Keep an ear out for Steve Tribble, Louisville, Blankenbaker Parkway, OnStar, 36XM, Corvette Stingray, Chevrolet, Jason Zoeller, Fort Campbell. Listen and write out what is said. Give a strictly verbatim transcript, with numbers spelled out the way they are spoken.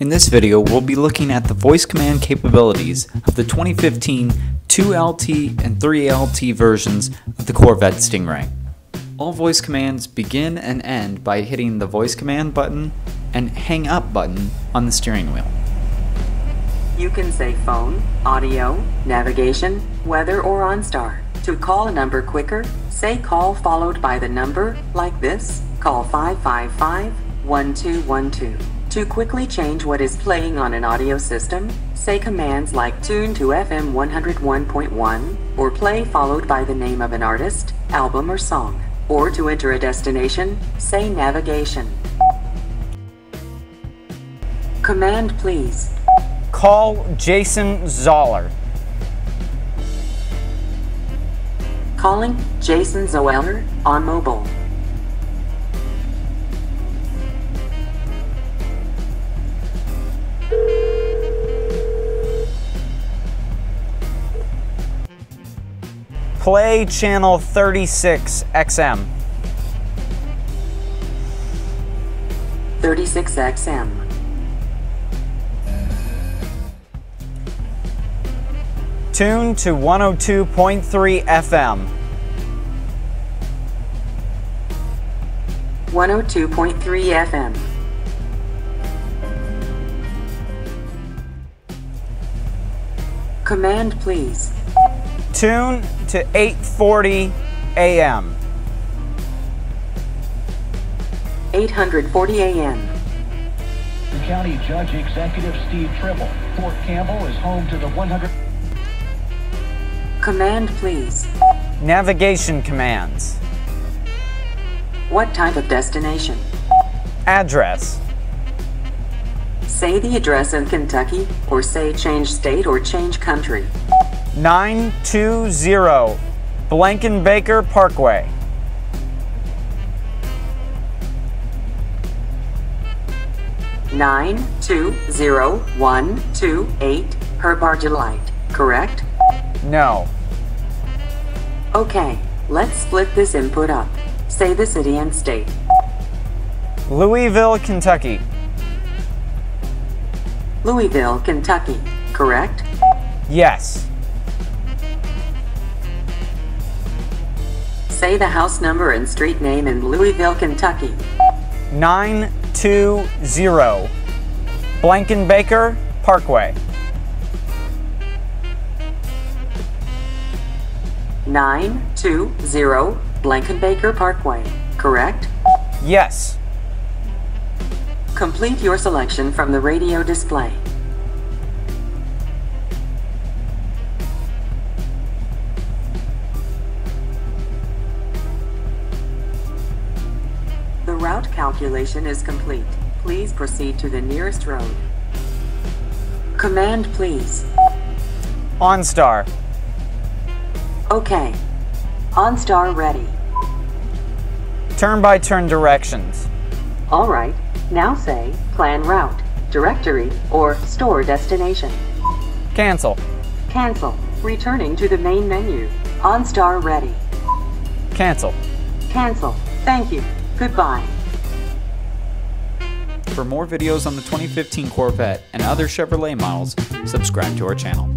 In this video, we'll be looking at the voice command capabilities of the twenty fifteen two L T and three L T versions of the Corvette Stingray. All voice commands begin and end by hitting the voice command button and hang up button on the steering wheel. You can say phone, audio, navigation, weather, or OnStar. To call a number quicker, say call followed by the number, like this, call five five five, one two one two. To quickly change what is playing on an audio system, say commands like tune to F M one oh one point one, or play followed by the name of an artist, album, or song. Or to enter a destination, say navigation. Command, please. Call Jason Zoeller. Calling Jason Zoeller on mobile. Play channel thirty-six X M. thirty-six X M. Tune to one oh two point three F M. one oh two point three F M. Command, please. Tune to eight forty A M. eight forty A M. The County Judge Executive Steve Tribble. Fort Campbell is home to the one hundred... Command, please. Navigation commands. What type of destination? Address. Say the address in Kentucky, or say change state or change country. nine two zero Blankenbaker Parkway. nine two zero one two eight Herbert Delight, correct? No. Okay, let's split this input up. Say the city and state. Louisville, Kentucky. Louisville, Kentucky, correct? Yes. Say the house number and street name in Louisville, Kentucky. nine two zero Blankenbaker Parkway. nine two zero Blankenbaker Parkway, correct? Yes. Complete your selection from the radio display. The route calculation is complete. Please proceed to the nearest road. Command, please. OnStar. Okay. OnStar ready. Turn-by-turn directions. All right. Now say plan route, directory, or store destination. Cancel. Cancel. Returning to the main menu. OnStar ready. Cancel. Cancel. Thank you. Goodbye. For more videos on the twenty fifteen Corvette and other Chevrolet models, subscribe to our channel.